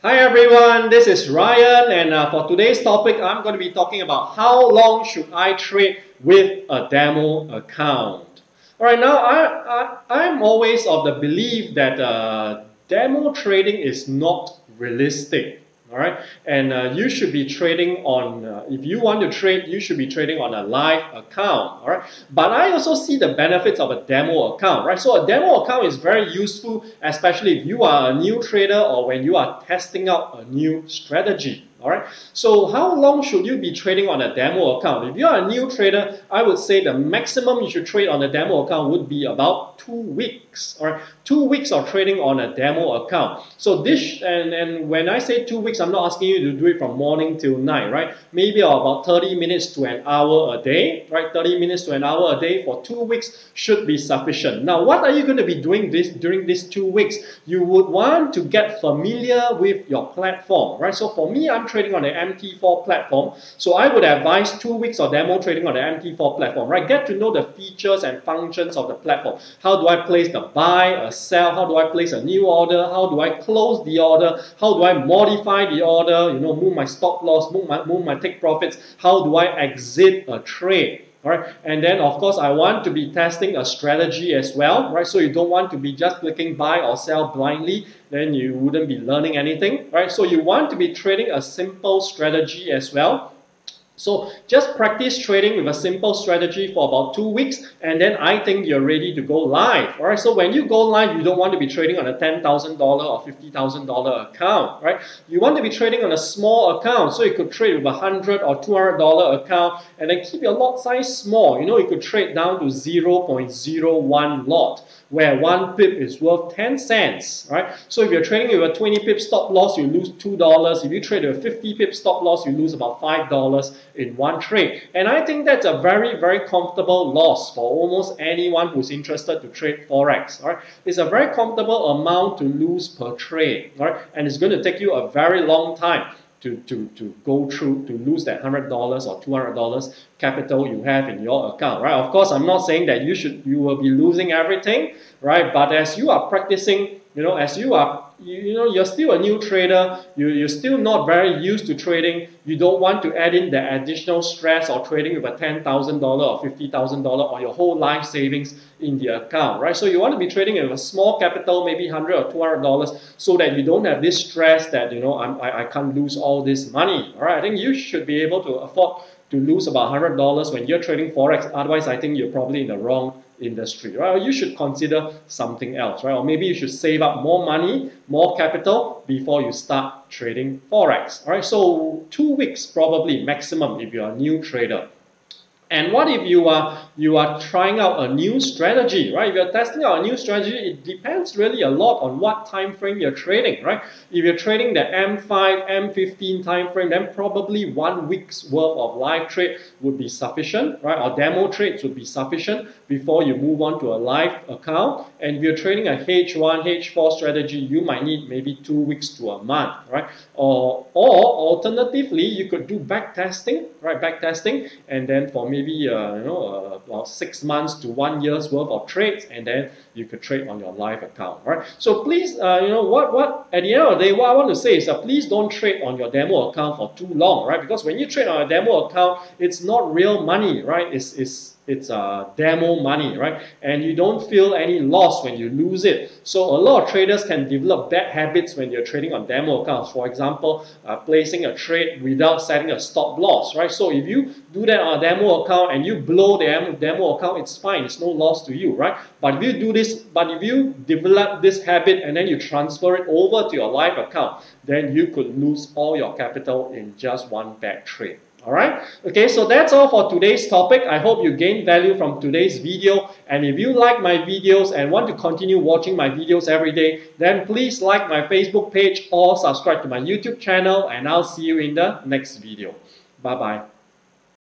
Hi everyone, this is Ryan, and for today's topic I'm going to be talking about how long should I trade with a demo account. Alright, now I'm always of the belief that demo trading is not realistic. Alright, and you should be trading on, if you want to trade, you should be trading on a live account. Alright, but I also see the benefits of a demo account. Right, so a demo account is very useful, especially if you are a new trader or when you are testing out a new strategy. Alright, so how long should you be trading on a demo account? If you are a new trader, I would say the maximum you should trade on a demo account would be about 2 weeks. Alright, 2 weeks of trading on a demo account. So this, and when I say 2 weeks, I'm not asking you to do it from morning till night, right? Maybe about 30 minutes to an hour a day, right? 30 minutes to an hour a day for 2 weeks should be sufficient. Now, what are you going to be doing during these 2 weeks? You would want to get familiar with your platform, right? So for me, I'm trading on the MT4 platform, so I would advise 2 weeks of demo trading on the MT4 platform, right? Get to know the features and functions of the platform. How do I place the buy, a sell? How do I place a new order? How do I close the order? How do I modify the order? You know, move my stop loss, move my take profits. How do I exit a trade? Alright, and then of course I want to be testing a strategy as well, right? So you don't want to be just clicking buy or sell blindly, then you wouldn't be learning anything, right? So you want to be trading a simple strategy as well. So just practice trading with a simple strategy for about 2 weeks, and then I think you're ready to go live. Alright, so when you go live, you don't want to be trading on a $10,000 or $50,000 account, right? You want to be trading on a small account, so you could trade with a $100 or $200 account, and then keep your lot size small. You know, you could trade down to 0.01 lot, where 1 pip is worth 10 cents, right? So if you're trading with a 20 pip stop loss, you lose $2. If you trade with a 50 pip stop loss, you lose about $5. In one trade. And I think that's a very, very comfortable loss for almost anyone who's interested to trade Forex. All right? It's a very comfortable amount to lose per trade. All right? And it's going to take you a very long time to go through, to lose that $100 or $200 capital you have in your account. Right? Of course, I'm not saying that you will be losing everything, right? But as you are practicing, you know, as you are you're still a new trader, you're still not very used to trading, you don't want to add in the additional stress or trading with a $10,000 or $50,000 or your whole life savings in the account, right? So you want to be trading with a small capital, maybe $100 or $200, so that you don't have this stress that, you know, I can't lose all this money, all right? I think you should be able to afford to lose about $100 when you're trading Forex. Otherwise, I think you're probably in the wrong industry, right? Or you should consider something else, right? Or maybe you should save up more money, more capital before you start trading Forex, all right? So 2 weeks probably maximum if you're a new trader. And what if you are trying out a new strategy, right? If you're testing out a new strategy, it depends really a lot on what time frame you're trading, right? If you're trading the M5, M15 time frame, then probably 1 week's worth of live trade would be sufficient, right? Or demo trades would be sufficient before you move on to a live account. And if you're trading a H1, H4 strategy, you might need maybe 2 weeks to a month, right? Or alternatively, you could do back testing, right? Back testing, and then for me, maybe you know, about 6 months to 1 year's worth of trades, and then you could trade on your live account, right? So please, you know, at the end of the day, what I want to say is that please don't trade on your demo account for too long, right? Because when you trade on a demo account, it's not real money, right? It's demo money, right? And you don't feel any loss when you lose it. So a lot of traders can develop bad habits when you're trading on demo accounts. For example, placing a trade without setting a stop loss, right? So if you do that on a demo account and you blow the demo account, it's fine. It's no loss to you, right? But if you develop this habit and then you transfer it over to your live account, then you could lose all your capital in just one bad trade. Alright, okay, so that's all for today's topic. I hope you gained value from today's video. And if you like my videos and want to continue watching my videos every day, then please like my Facebook page or subscribe to my YouTube channel, and I'll see you in the next video. Bye-bye.